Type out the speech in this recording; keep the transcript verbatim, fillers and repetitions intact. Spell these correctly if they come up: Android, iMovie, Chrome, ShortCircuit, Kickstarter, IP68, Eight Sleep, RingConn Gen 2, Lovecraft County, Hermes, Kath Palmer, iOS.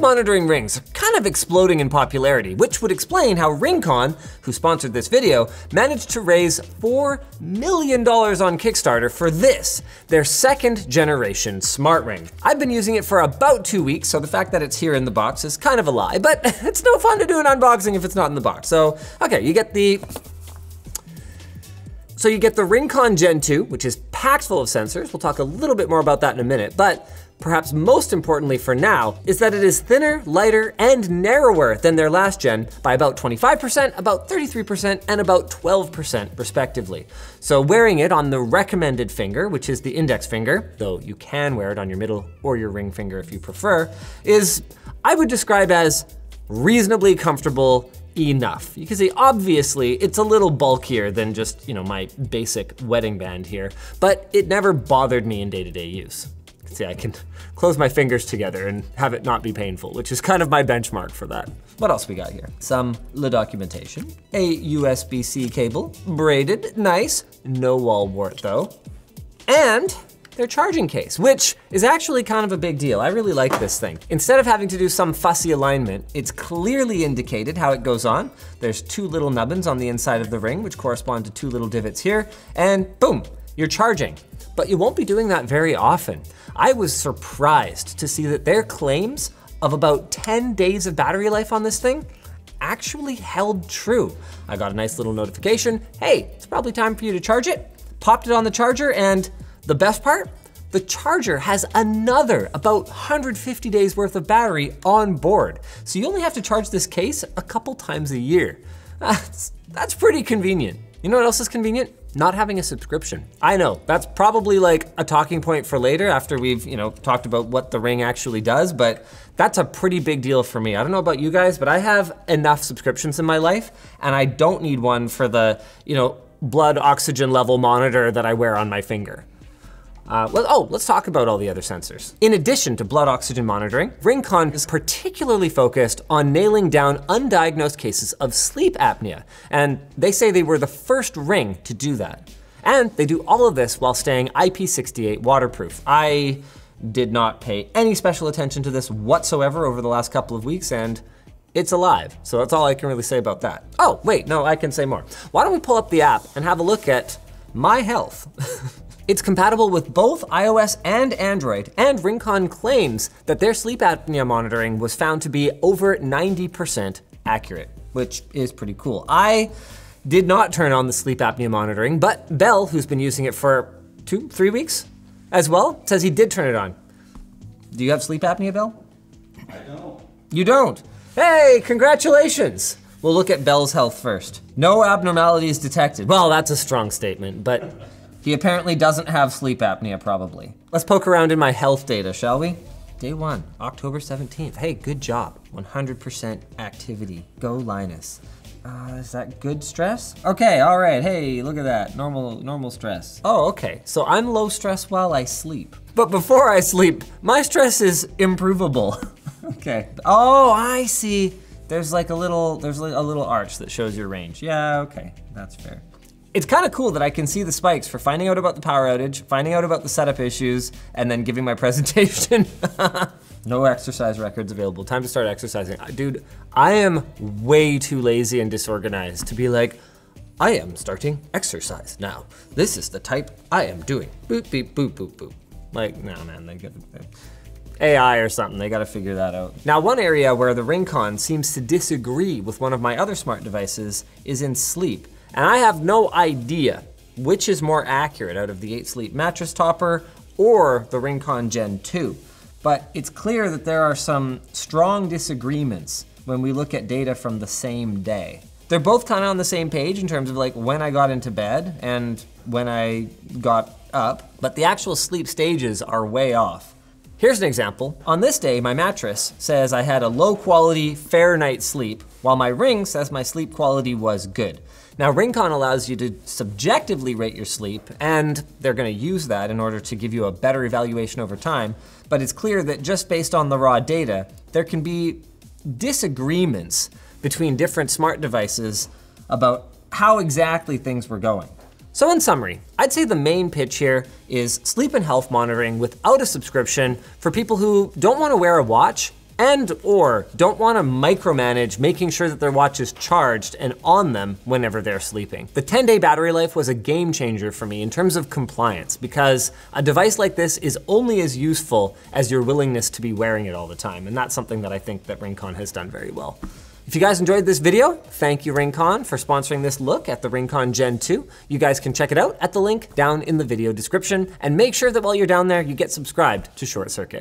monitoring rings are kind of exploding in popularity, which would explain how RingConn, who sponsored this video, managed to raise four million dollars on Kickstarter for this, their second generation smart ring. I've been using it for about two weeks, so the fact that it's here in the box is kind of a lie, but it's no fun to do an unboxing if it's not in the box. So, okay, you get the, so you get the RingConn Gen two, which is packed full of sensors. We'll talk a little bit more about that in a minute, but perhaps most importantly for now is that it is thinner, lighter, and narrower than their last gen by about twenty-five percent, about thirty-three percent, and about twelve percent respectively. So wearing it on the recommended finger, which is the index finger, though you can wear it on your middle or your ring finger if you prefer, is, I would describe as reasonably comfortable enough. You can see, obviously, it's a little bulkier than just, you know, my basic wedding band here, but it never bothered me in day-to-day use. See, I can close my fingers together and have it not be painful, which is kind of my benchmark for that. What else we got here? Some L E D documentation, a U S B C cable, braided, nice, no wall wart though, and their charging case, which is actually kind of a big deal. I really like this thing. Instead of having to do some fussy alignment, it's clearly indicated how it goes on. There's two little nubbins on the inside of the ring, which correspond to two little divots here, and boom, you're charging. But you won't be doing that very often. I was surprised to see that their claims of about ten days of battery life on this thing actually held true. I got a nice little notification, hey, it's probably time for you to charge it. Popped it on the charger, and the best part, the charger has another about one hundred fifty days worth of battery on board. So you only have to charge this case a couple times a year. That's, that's pretty convenient. You know what else is convenient? Not having a subscription. I know, that's probably like a talking point for later after we've, you know, talked about what the ring actually does, but that's a pretty big deal for me. I don't know about you guys, but I have enough subscriptions in my life and I don't need one for the, you know, blood oxygen level monitor that I wear on my finger. Uh, well, oh, let's talk about all the other sensors. In addition to blood oxygen monitoring, RingConn is particularly focused on nailing down undiagnosed cases of sleep apnea, and they say they were the first ring to do that. And they do all of this while staying I P sixty-eight waterproof. I did not pay any special attention to this whatsoever over the last couple of weeks, and it's alive, so that's all I can really say about that. Oh, wait, no, I can say more. Why don't we pull up the app and have a look at my health? It's compatible with both iOS and Android, and RingConn claims that their sleep apnea monitoring was found to be over ninety percent accurate, which is pretty cool. I did not turn on the sleep apnea monitoring, but Bell, who's been using it for two, three weeks as well, says he did turn it on. Do you have sleep apnea, Bell? I don't. You don't? Hey, congratulations. We'll look at Bell's health first. No abnormalities detected. Well, that's a strong statement, but he apparently doesn't have sleep apnea, probably. Let's poke around in my health data, shall we? Day one, October seventeenth. Hey, good job. one hundred percent activity. Go Linus. Uh, is that good stress? Okay, all right, hey, look at that. Normal, normal stress. Oh, okay, so I'm low stress while I sleep. But before I sleep, my stress is improvable. Okay. Oh, I see. There's like a little, there's like a little arch that shows your range. Yeah, okay, that's fair. It's kind of cool that I can see the spikes for finding out about the power outage, finding out about the setup issues, and then giving my presentation. No exercise records available. Time to start exercising. Dude, I am way too lazy and disorganized to be like, I am starting exercise now. This is the type I am doing. Boop, beep, boop, boop, boop. Like, no, man, they get it. A I or something, they gotta figure that out. Now, one area where the RingConn seems to disagree with one of my other smart devices is in sleep. And I have no idea which is more accurate out of the Eight Sleep mattress topper or the RingConn Gen two. But it's clear that there are some strong disagreements when we look at data from the same day. They're both kind of on the same page in terms of like when I got into bed and when I got up, but the actual sleep stages are way off. Here's an example. On this day, my mattress says I had a low quality, fair night's sleep, while my ring says my sleep quality was good. Now, RingConn allows you to subjectively rate your sleep, and they're gonna use that in order to give you a better evaluation over time, but it's clear that just based on the raw data, there can be disagreements between different smart devices about how exactly things were going. So in summary, I'd say the main pitch here is sleep and health monitoring without a subscription for people who don't want to wear a watch and or don't want to micromanage making sure that their watch is charged and on them whenever they're sleeping. The ten day battery life was a game changer for me in terms of compliance, because a device like this is only as useful as your willingness to be wearing it all the time, and that's something that I think that RingConn has done very well. If you guys enjoyed this video, thank you RingConn for sponsoring this look at the RingConn Gen two. You guys can check it out at the link down in the video description, and make sure that while you're down there, you get subscribed to Short Circuit.